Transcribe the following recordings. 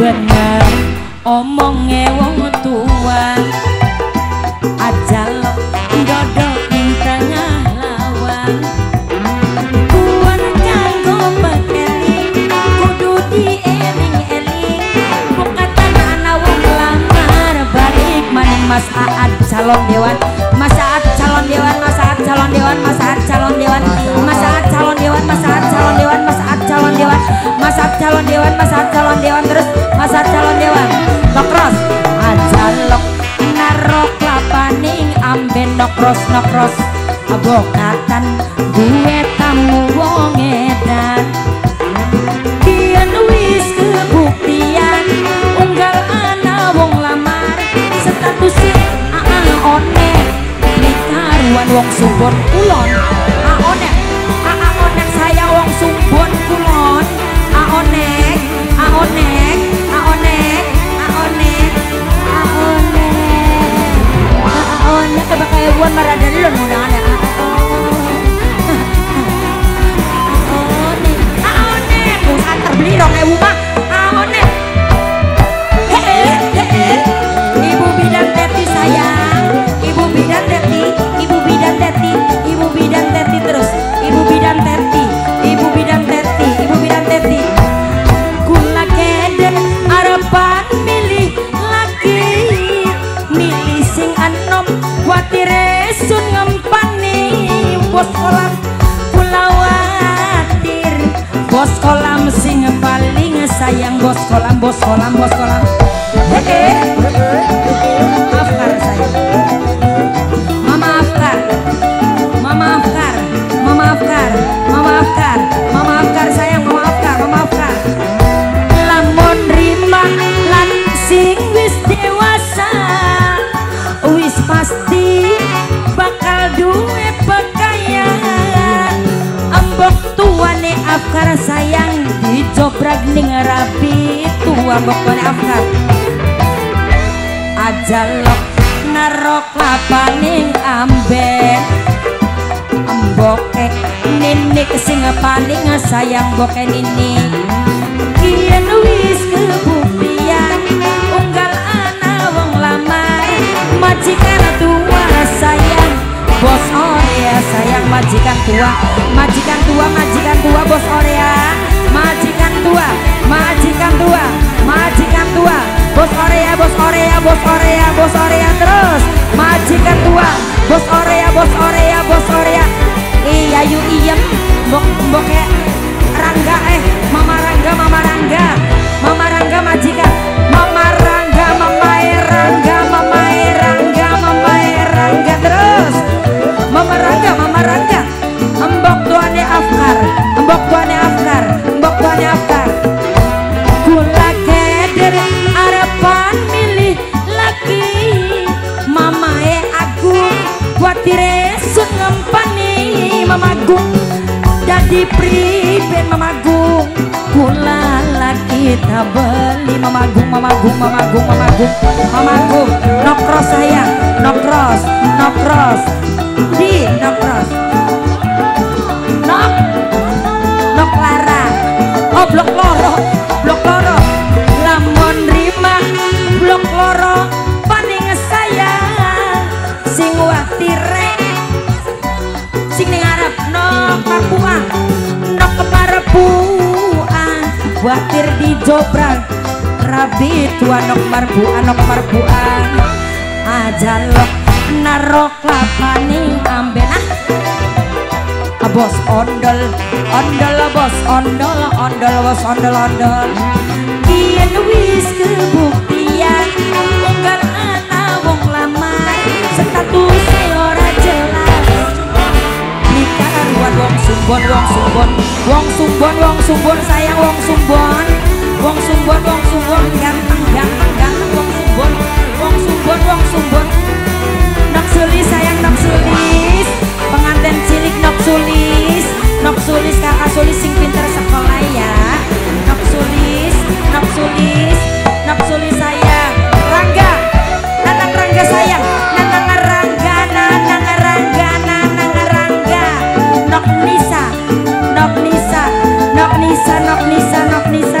bener omonge wong tua ajal ndodok ing tengah lawan kuwan kanggo pekeli kudu dieling-eling bukatan ana wong lamar balik maning Mas Aat calon dewan Mas Aat calon dewan Mas Aat calon dewan Mas Aat calon dewan Mas Aat calon dewan Mas Aat calon dewan Mas Aat calon dewan Mas Aat calon dewan Mas Aat calon dewan terus Mas Aat calon dewan nokros aja lok narok lapaning amben nokros nokros abokatan duwe tamu wong edan biyen wis kebuktian unggal ana wong lamar status aone nikaruan wong Sumbon kulon aone saya wong Sumbon kulon aone kebakae buan marada lon undangan aone wong antar beli 2000 mah aone ibu bidan teti sayang ibu bidan teti terus ibu bidan teti kula keden arepan milih laki milih sing anom watire sun ngempani bos kolam kula watir bos kolam sing paling sayang bos kolam maafkan saya pasti bakal duwe pekayaan ambok tuane afkar sayang dijobrak ning rapi tua ambok tuane afkar ajalok narok lapaning amben amboke ninik sing paling sayang boke nini kian wis kebuktian unggal ana wong lamar majikan tua sayang bos Orea sayang majikan tua bos Orea majikan tua bos Orea terus majikan tua bos Orea iya yu iyem mbok Rangga Mama Rangga majikan Mbok tuane afkar kula keder arepan milih laki mamae Agung watire sun ngempani mamagung dadi priben mamagung kula laki ta beli mamagung nokros sayang nokros di nokros blok loro lamun rima blok loro paning sayang sing watire sing ning arep nok parpuan nok keparepuan watir dijobrak rabi tuan nok parpuan aja lok narok lapaning ambenah bos ondol kian wis kebuktian unggal ana wong lamar status ora jelas nikaruan wong Sumbon sayang wong Sumbon ganteng wong Sumbon naksuli sayang pengantin cilik nok sulis kakak sulis sing pinter sekolah ya nok sulis sayang Nanang Rangga sayang Nanang Rangga nok Nisa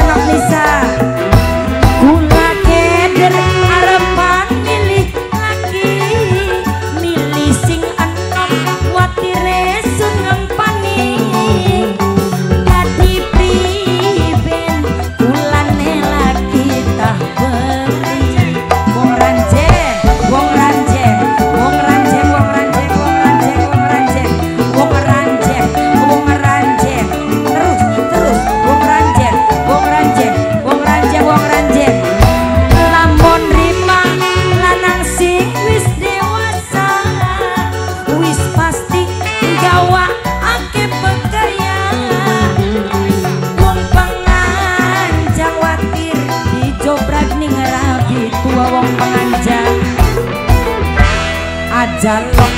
jaluk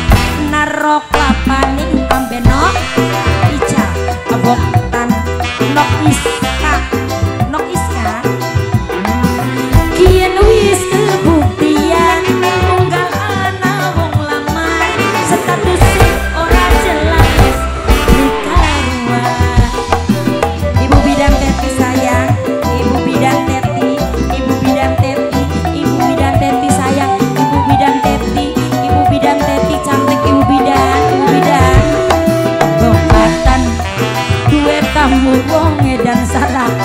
narok lapaning ambenok ija abotan nok iska kien wis kebuktian munggal ana wong laman status ora jelas dikaruan. Ibu bidan teti sayang, ibu bidan teti, ibu bidan teti, ibu bidan teti sayang, ibu bidan teti cantik, ibu bidan bobatan duwe tamu wong edan sarap.